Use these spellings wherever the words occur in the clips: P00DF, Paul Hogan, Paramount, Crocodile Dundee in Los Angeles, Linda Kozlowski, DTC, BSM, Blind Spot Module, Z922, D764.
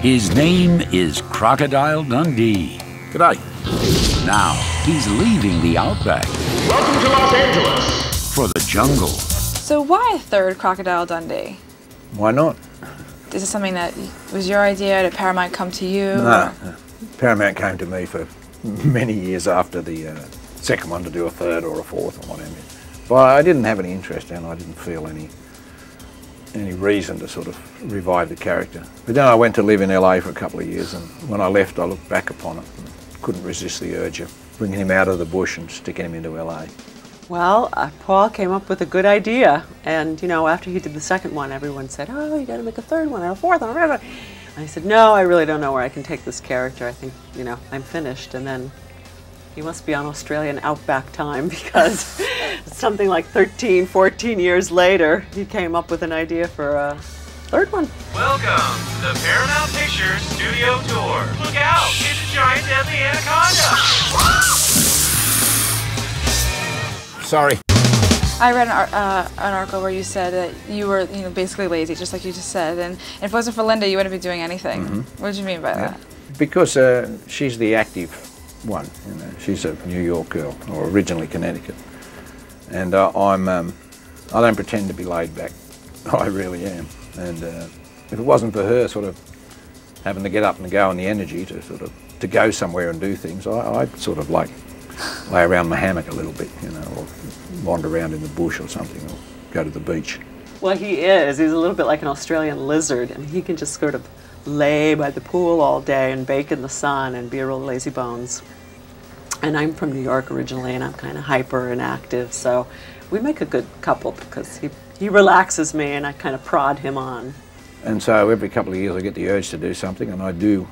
His name is Crocodile Dundee. Good night. Now, he's leaving the outback. Welcome to Los Angeles. For the jungle. So why a third Crocodile Dundee? Why not? Is it something that was your idea? Did Paramount come to you? No. Or? Paramount came to me for many years after the second one to do a third or a fourth or whatever. But I didn't have any interest and I didn't feel any reason to sort of revive the character. But then I went to live in LA for a couple of years, and when I left I looked back upon it and couldn't resist the urge of bringing him out of the bush and sticking him into LA. Well, Paul came up with a good idea, and you know, after he did the second one everyone said, oh, you gotta make a third one or a fourth one. And I said, no, I really don't know where I can take this character. I think, you know, I'm finished. And then he must be on Australian outback time, because something like 13, 14 years later, he came up with an idea for a third one. Welcome to the Paramount Pictures studio tour. Look out, it's a giant deadly anaconda. Sorry. I read an article where you said that you were, you know, basically lazy, just like you just said, and if it wasn't for Linda, you wouldn't be doing anything. Mm-hmm. What do you mean by that? Because she's the active one. You know, she's a New York girl, or originally Connecticut, and I don't pretend to be laid back. I really am. And if it wasn't for her sort of having to get up and go and the energy to sort of to go somewhere and do things, I'd sort of like lay around my hammock a little bit, you know, or wander around in the bush or something, or go to the beach. Well, he's a little bit like an Australian lizard, and he can just sort of lay by the pool all day and bake in the sun and be a real lazy bones. And I'm from New York originally, and I'm kind of hyper and active, so we make a good couple, because he relaxes me and I kind of prod him on. And so every couple of years I get the urge to do something, and I do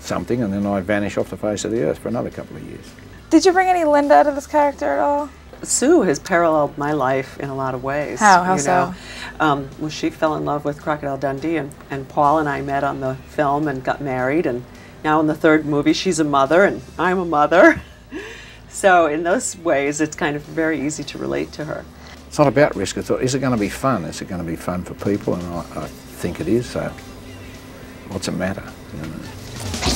something, and then I vanish off the face of the earth for another couple of years. Did you bring any Linda out of this character at all? Sue has paralleled my life in a lot of ways. How you know? So? Well, she fell in love with Crocodile Dundee, and Paul and I met on the film and got married, and now in the third movie she's a mother and I'm a mother. So in those ways it's kind of very easy to relate to her. It's not about risk. I thought, is it going to be fun? Is it going to be fun for people? And I think it is, so what's the matter? You know?